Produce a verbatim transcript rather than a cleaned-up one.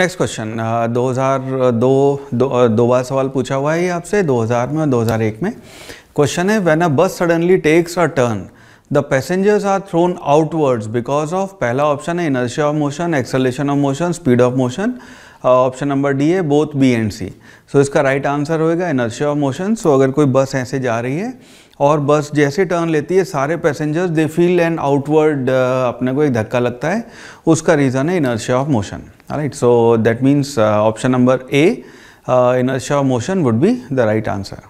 Next question दो हज़ार दो दो बार सवाल पूछा हुआ है आपसे दो हज़ार में और दो हज़ार एक में। क्वेश्चन है when a bus suddenly takes a turn the passengers are thrown outwards because of. पहला ऑप्शन है inertia of motion, acceleration of motion, speed of motion. Option number D है both B and C. So इसका right right answer होगा inertia of motion. So अगर कोई बस ऐसे जा रही है और बस जैसे टर्न लेती है सारे passengers they feel and outward, अपने को एक धक्का लगता है, उसका रीज़न है inertia of motion. Right, so that means option number A, inertia of motion would be the right answer.